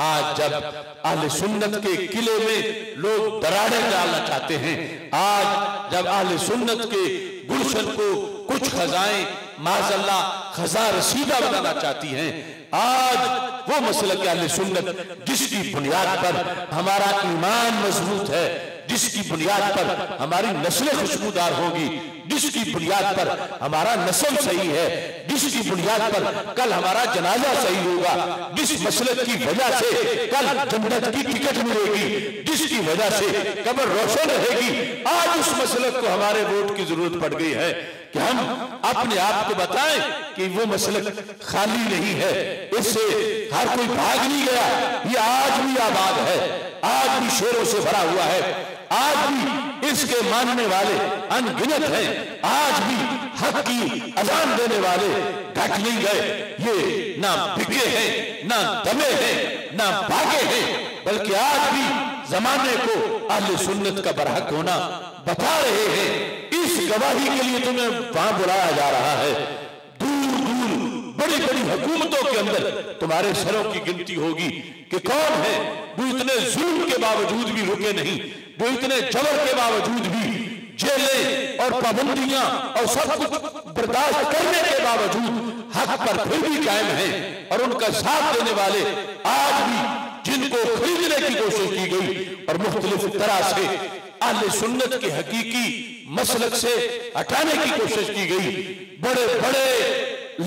आज जब अहले सुन्नत के किले में लोग दरारें डालना चाहते हैं, आज जब अहले सुन्नत के गुलशन को कुछ खजाएं माज़अल्लाह खजा रसीदा बनाना चाहती हैं, आज वो मसलक अहले सुन्नत जिसकी बुनियाद पर हमारा ईमान मजबूत है, जिसकी बुनियाद पर हमारी नस्लें खुशबूदार होगी, जिसकी बुनियाद पर हमारा नस्ल सही है, जिसकी बुनियाद पर कल हमारा जनाजा सही होगा, जिस मसलक की वजह से कल जन्नत की टिकट मिलेगी, जिसकी वजह से कब्र रोशन रहेगी, आज उस मसलक को हमारे वोट की जरूरत पड़ गई है कि हम अपने आप को बताएं कि वो मसलक खाली नहीं है, इससे हर कोई भाग नहीं गया, ये आज भी आबाद है, आज भी शेरों से भरा हुआ है, आज भी इसके मानने वाले अनगिनत हैं, आज भी हक की अजान देने वाले घट नहीं गए, ये ना बिके हैं, ना दबे हैं, ना भागे हैं, बल्कि आज भी जमाने को अहले सुन्नत का बरहक होना बता रहे हैं। इस गवाही के लिए तुम्हें वहां बुलाया जा रहा है, दूर दूर बड़ी बड़ी हुकूमतों के अंदर तुम्हारे सरों की गिनती होगी कि कौन है जो इतने जुल्म के बावजूद भी रुके नहीं, जो इतने जबर के बावजूद भी, जेलें और पाबंदियां और सब कुछ बर्दाश्त करने के बावजूद हक पर फिर भी कायम है, और उनका साथ देने वाले आज भी जिनको खरीदने की कोशिश की गई और मुख्तलिफ तरह से अहले सुन्नत के हकीकी मसलक से हटाने की कोशिश की गई, बड़े बड़े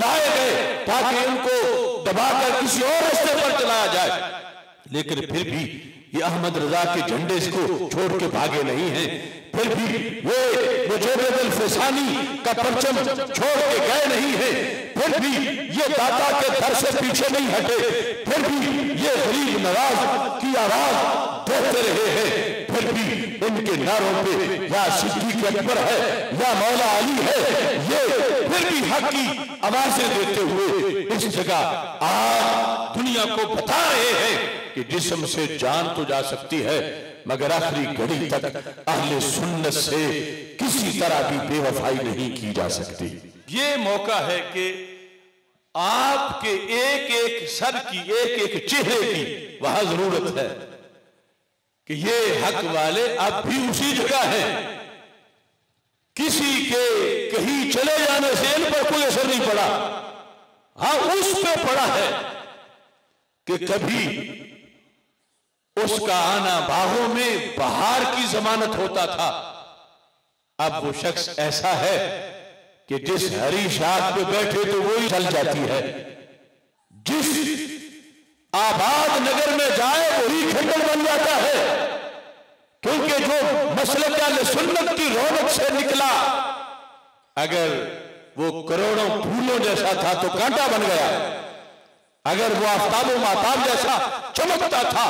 लाए गए ताकि उनको दबाकर किसी और रास्ते पर चलाया जाए, लेकिन फिर भी ये अहमद रजा के झंडे को छोड़ के भागे नहीं हैं, फिर भी वो मुजरदुल फसानी का परचम छोड़ के गए नहीं हैं, फिर भी ये दाता के दर से पीछे नहीं हटे, फिर भी ये गरीब नवाज की आवाज देते रहे हैं, फिर भी इनके नारों पे या सिद्दीक अकबर है या मौला अली है, ये फिर भी हक की आवाजें देते हुए इस जगह आज दुनिया को बता रहे हैं कि जिस्म से जान तो जा सकती है, मगर आखिरी घड़ी तक अहले सुन्नत से किसी तरह की बेवफाई नहीं की जा सकती। ये मौका है कि आपके एक एक सर की, एक एक चेहरे की वहां जरूरत है कि ये हक वाले अब भी उसी जगह हैं, किसी के कहीं चले जाने से इन पर कोई असर नहीं पड़ा, हाँ उस पे पड़ा है कि कभी उसका आना बाहों में बहार की जमानत होता था, अब वो शख्स ऐसा है कि जिस हरी शाख पे बैठे तो वही चल जाती है, जिस आबाद नगर में जाए वही खंडर बन जाता है, क्योंकि जो मसलक अहले सुन्नत की रौनक से निकला अगर वो करोड़ों फूलों जैसा था तो कांटा बन गया, अगर वो आफताबों माताब जैसा चमकता था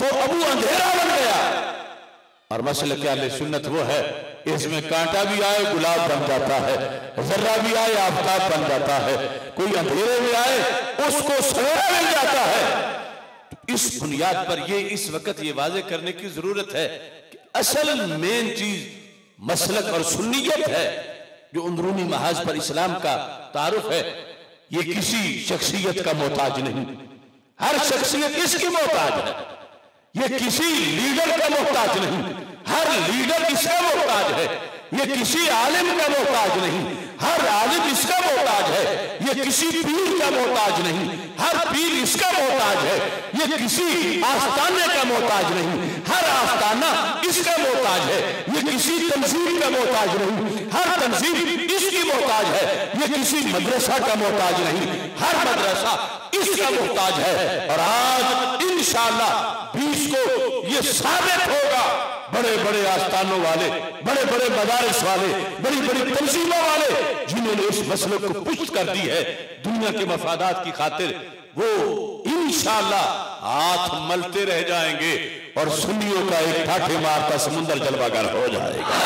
तो अबू अंधेरा बन गया, और मसलक अहले सुन्नत वो है इसमें कांटा भी आए गुलाब बन जाता है, जर्रा भी आए आफताब बन जाता है, कोई अंधेरे में आए उसको सवेरा मिल जाता है। इस बुनियाद पर ये इस वक्त ये वाजे करने की जरूरत है कि असल मेन चीज मसलक और सुन्नियत है, जो अंदरूनी महाज पर इस्लाम का तारुफ है, ये किसी शख्सियत का मोहताज नहीं, हर शख्सियत इसकी मोहताज है, ये किसी लीडर का मोहताज नहीं, हर लीडर इसका मोहताज है, ये किसी आलिम का मोहताज नहीं, हर आलिम इसका मोहताज है, ये किसी पीर का मोहताज नहीं, हर पीर इसका मोहताज है, ये किसी आस्थाने का मोहताज नहीं, हर आस्थाना इसका मोहताज है, ये किसी तंजीम का मोहताज नहीं, हर तंजीम इसकी मोहताज है, ये किसी मदरसा का मोहताज नहीं, हर मदरसा इसका मोहताज है। और आज इंशाअल्लाह 20 को ये साबित होगा, बड़े बड़े आस्थानों वाले, बड़े बड़े मदारिस वाले, बड़ी बड़ी तंजीमों वाले जिन्होंने इस मसले को पुष्ट कर दी है दुनिया के मफादात की खातिर, वो इंशाअल्लाह हाथ मलते रह जाएंगे और सुन्नियों का एक ठाठे मारता समुंदर जलवागर हो जाएगा।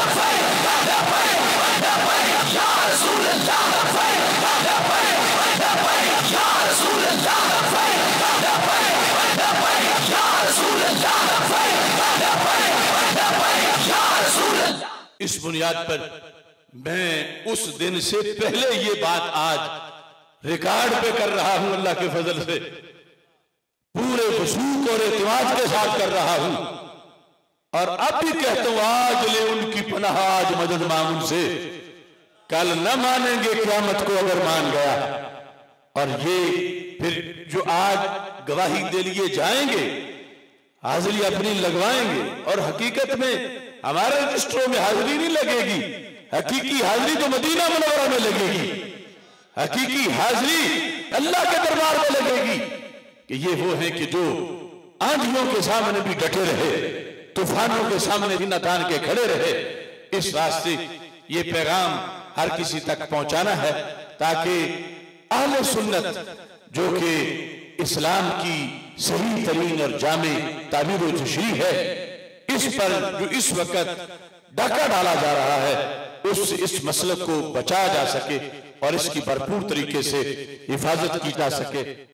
इस बुनियाद पर मैं उस दिन से पहले ये बात आज रिकॉर्ड पे कर रहा हूं, अल्लाह के फजल से पूरे रसूख और एतवाज के साथ कर रहा हूं और अब भी कहता हूं आज ले उनकी पनाह, आज मदद मांग उनसे, कल न मानेंगे क़यामत को अगर मान गया। और ये फिर जो आज गवाही दे लिए जाएंगे, हाजिरी अपनी लगवाएंगे, और हकीकत में हमारे रजिस्टरों में हाजिरी नहीं लगेगी, हकीकी हाजिरी तो मदीना मुनव्वरा में लगेगी, हकीकी हाजिरी अल्लाह के दरबार में लगेगी कि ये वो है कि जो आंधियों के सामने भी डटे रहे, तूफानों के सामने भी नातान के खड़े रहे। इस रास्ते ये पैगाम हर किसी तक पहुंचाना है ताकि अहले सुन्नत जो कि इस्लाम की सही तरीन और जामे ताबीर व तशरीह है, इस पर जो इस वक्त डाका डाला जा रहा है, उस इस मसले को बचाया जा सके और इसकी भरपूर तरीके से हिफाजत की जा सके।